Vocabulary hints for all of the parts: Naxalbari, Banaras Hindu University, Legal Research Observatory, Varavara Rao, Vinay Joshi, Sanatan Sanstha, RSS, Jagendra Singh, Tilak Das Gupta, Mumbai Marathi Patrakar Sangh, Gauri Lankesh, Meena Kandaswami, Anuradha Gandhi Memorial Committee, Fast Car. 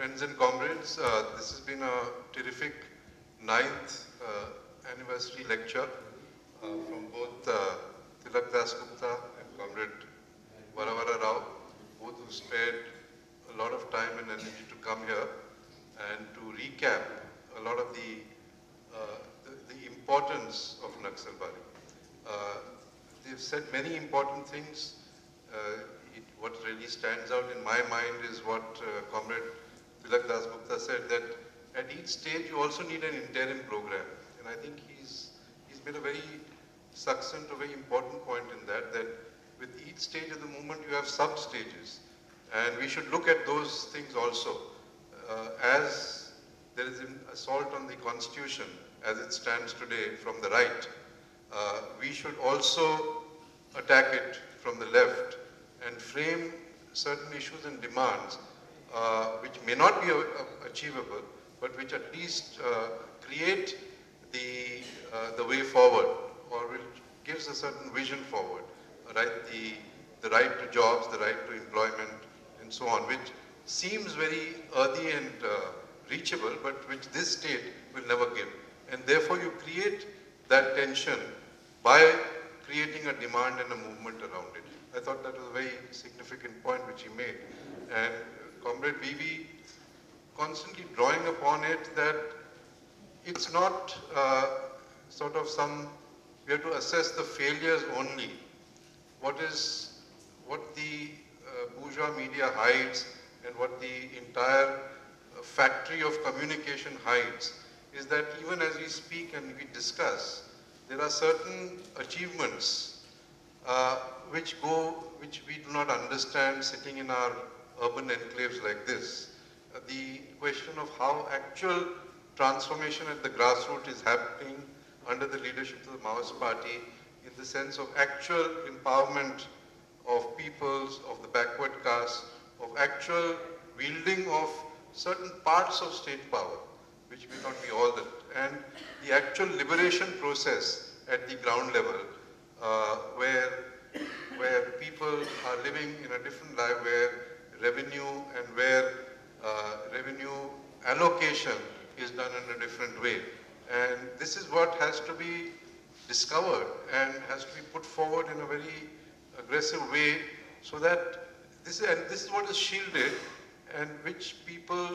Friends and comrades, this has been a terrific 9th anniversary lecture from both Tilak Das Gupta and Comrade Varavara Rao, both who spared a lot of time and energy to come here and to recap a lot of the importance of Naxalbari. They've said many important things. What really stands out in my mind is what Comrade Tilak Das Gupta said, that at each stage you also need an interim program. And I think he's made a very succinct, a very important point in that with each stage of the movement you have sub-stages. And we should look at those things also. As there is an assault on the Constitution as it stands today from the right, we should also attack it from the left and frame certain issues and demands which may not be achievable, but which at least create the way forward, or which gives a certain vision forward, right? The right to jobs, the right to employment, and so on, which seems very earthy and reachable, but which this state will never give. And therefore you create that tension by creating a demand and a movement around it. I thought that was a very significant point which he made. And Comrade Vivi constantly drawing upon it that it's not sort of we have to assess the failures only. What the bourgeois media hides and what the entire factory of communication hides is that even as we speak and we discuss, there are certain achievements which we do not understand sitting in our urban enclaves like this. The question of how actual transformation at the grassroots is happening under the leadership of the Maoist Party in the sense of actual empowerment of peoples, of the backward caste, of actual wielding of certain parts of state power, which may not be all that, and the actual liberation process at the ground level, where people are living in a different life, where revenue allocation is done in a different way. And this is what has to be discovered and has to be put forward in a very aggressive way, so that this is what is shielded, and which people,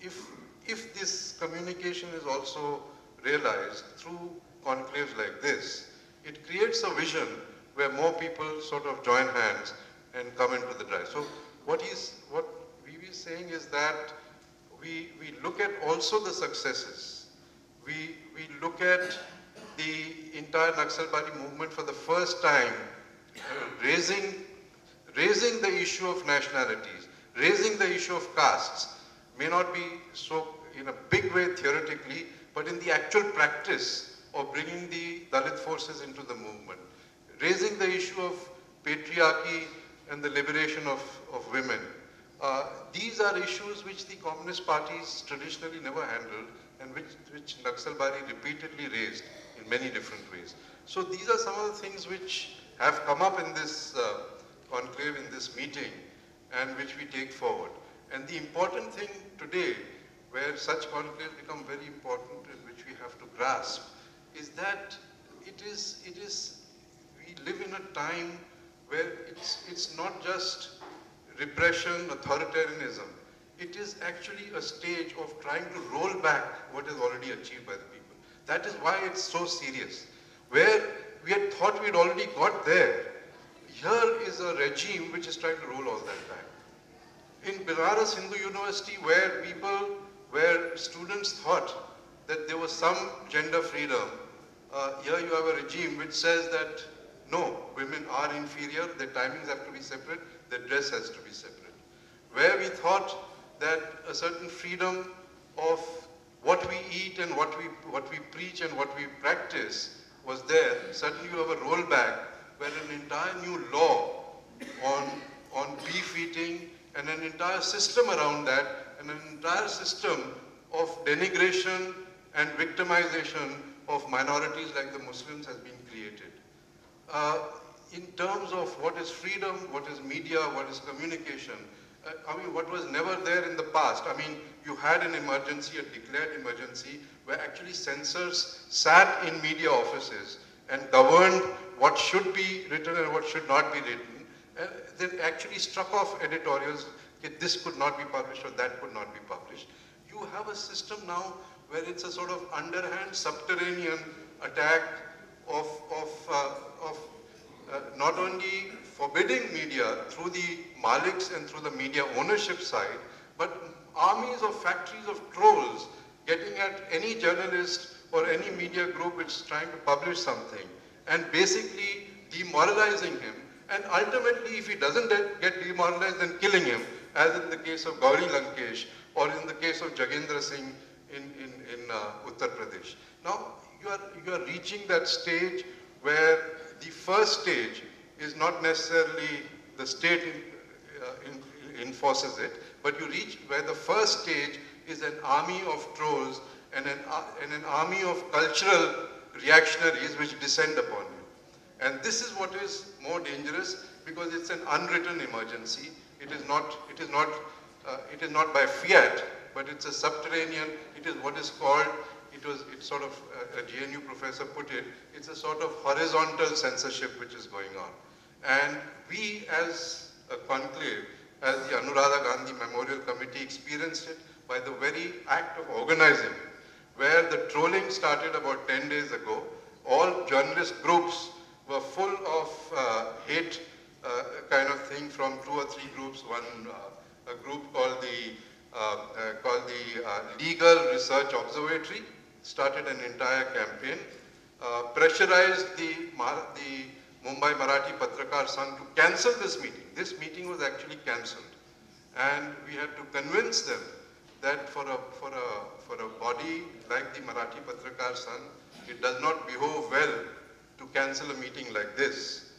if this communication is also realized through conclaves like this, it creates a vision where more people sort of join hands and come into the drive. So what Vivi is saying is that we look at also the successes. We look at the entire Naxalbari movement for the first time raising the issue of nationalities, raising the issue of castes, may not be so in a big way theoretically, but in the actual practice of bringing the Dalit forces into the movement, raising the issue of patriarchy and the liberation of women. These are issues which the Communist parties traditionally never handled, and which Naxalbari repeatedly raised in many different ways. So these are some of the things which have come up in this conclave, in this meeting, and which we take forward. And the important thing today, where such conclaves become very important and which we have to grasp, is that we live in a time where it's not just repression, authoritarianism. It is actually a stage of trying to roll back what is already achieved by the people. That is why it's so serious. Where we had thought we'd already got there, here is a regime which is trying to roll all that back. In Banaras Hindu University, where students thought that there was some gender freedom, here you have a regime which says that no, women are inferior, their timings have to be separate, their dress has to be separate. Where we thought that a certain freedom of what we eat and what we preach and what we practice was there, suddenly you have a rollback where an entire new law on beef eating, and an entire system around that, and an entire system of denigration and victimization of minorities like the Muslims has been created. In terms of what is freedom, what is media, what is communication, what was never there in the past. I mean, you had an emergency, a declared emergency, where actually censors sat in media offices and governed what should be written and what should not be written. And they actually struck off editorials, that this could not be published or that could not be published. You have a system now where it's a sort of underhand, subterranean attack of not only forbidding media through the maliks and through the media ownership side, but armies or factories of trolls getting at any journalist or any media group which is trying to publish something and basically demoralizing him, and ultimately if he doesn't get demoralized, then killing him, as in the case of Gauri Lankesh or in the case of Jagendra Singh in Uttar Pradesh. Now you are reaching that stage where the first stage is not necessarily the state enforces it, but you reach where the first stage is an army of trolls and an army of cultural reactionaries which descend upon you. And this is what is more dangerous, because it's an unwritten emergency. It is not by fiat, but it's a subterranean. It is what is called. It's sort of, a GNU professor put it, it's a sort of horizontal censorship which is going on. And we as a conclave, as the Anuradha Gandhi Memorial Committee, experienced it by the very act of organizing it, where the trolling started about 10 days ago. All journalist groups were full of hate kind of thing from two or three groups. One, a group called the Legal Research Observatory, started an entire campaign, pressurized the Mumbai Marathi Patrakar Sangh to cancel this meeting. This meeting was actually cancelled, and we had to convince them that for a body like the Marathi Patrakar Sangh, it does not behove well to cancel a meeting like this,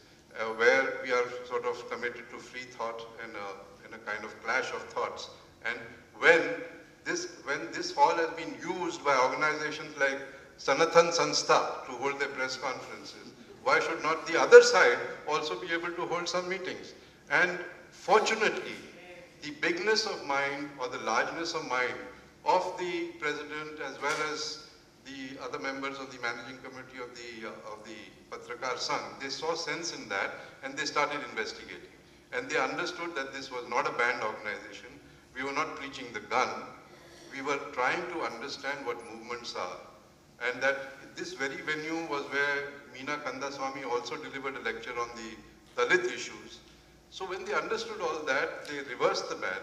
where we are sort of committed to free thought and a kind of clash of thoughts. And when this hall has been used by organizations like Sanatan Sanstha to hold their press conferences, why should not the other side also be able to hold some meetings? And fortunately, the bigness of mind or the largeness of mind of the president as well as the other members of the managing committee of the Patrakar Sangh, they saw sense in that and they started investigating. And they understood that this was not a banned organization. We were not preaching the gun. We were trying to understand what movements are. And that this very venue was where Meena Kandaswami also delivered a lecture on the Dalit issues. So when they understood all that, they reversed the ban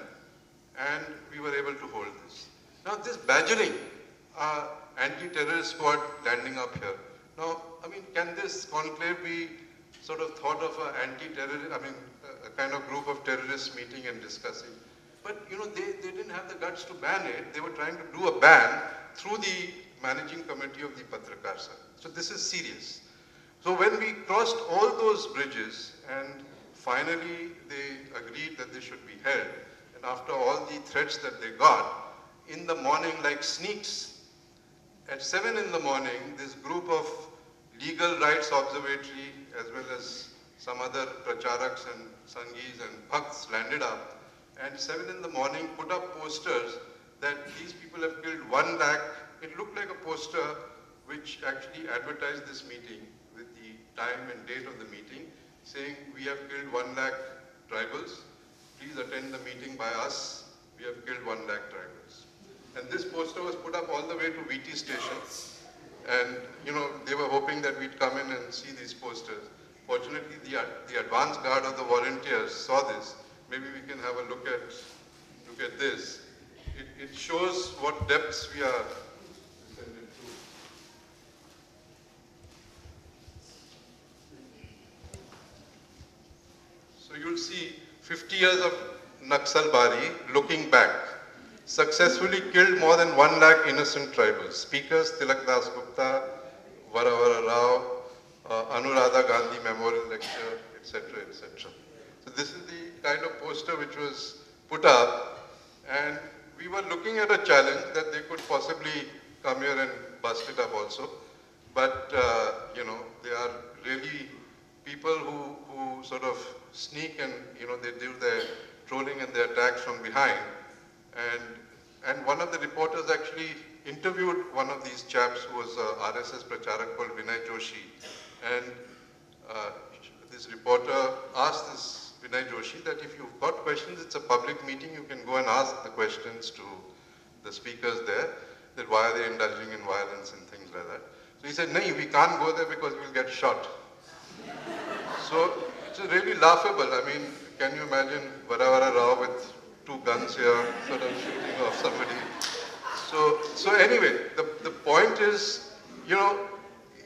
and we were able to hold this. Now this badgering, anti-terrorist squad landing up here. Now, I mean, can this conclave be sort of thought of an anti-terrorist, I mean, a kind of group of terrorists meeting and discussing? But you know, they didn't have the guts to ban it. They were trying to do a ban through the managing committee of the Patrakar Sangh. So this is serious. So when we crossed all those bridges and finally they agreed that they should be held, and after all the threats that they got, in the morning like sneaks, at 7 in the morning, this group of Legal Rights Observatory as well as some other pracharaks and sanghis and bhakts landed up, and 7 in the morning put up posters that these people have killed 1 lakh. It looked like a poster which actually advertised this meeting with the time and date of the meeting, saying we have killed 1 lakh tribals. Please attend the meeting by us. We have killed 1 lakh tribals. And this poster was put up all the way to VT station. And you know, they were hoping that we'd come in and see these posters. Fortunately, the advance guard of the volunteers saw this. Maybe we can have a look at this. It shows what depths we are descended to. So you'll see 50 years of Naxalbari looking back. Successfully killed more than 1 lakh innocent tribals. Speakers, Tilak Das Gupta, Varavara Rao, Anuradha Gandhi Memorial Lecture, etc., etc. So this is the kind of poster which was put up, and we were looking at a challenge that they could possibly come here and bust it up also. But you know, they are really people who sort of sneak and you know, they do their trolling and the attacks from behind. And one of the reporters actually interviewed one of these chaps who was RSS Pracharak called Vinay Joshi. And this reporter asked this Vinay Joshi that if you've got questions, it's a public meeting, you can go and ask the questions to the speakers there, that why are they indulging in violence and things like that. So he said, no, we can't go there because we'll get shot. So it's really laughable. I mean, can you imagine Varavara Rao with two guns here sort of shooting off somebody? So anyway, the point is, you know,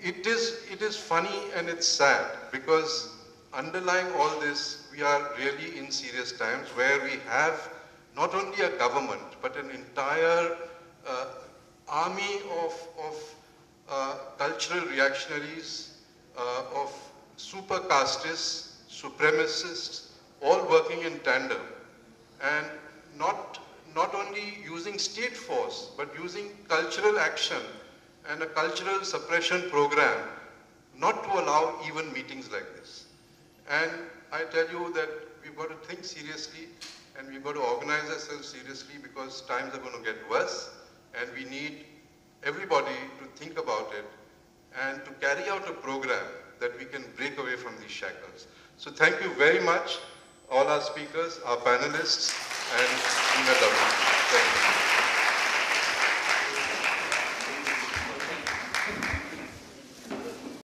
it is funny and it's sad because underlying all this, we are really in serious times where we have not only a government, but an entire army of cultural reactionaries, of super castists, supremacists, all working in tandem and not only using state force, but using cultural action and a cultural suppression program not to allow even meetings like this. And I tell you that we've got to think seriously and we've got to organize ourselves seriously because times are going to get worse and we need everybody to think about it and to carry out a program that we can break away from these shackles. So thank you very much, all our speakers, our panelists, and Meena. Thank you.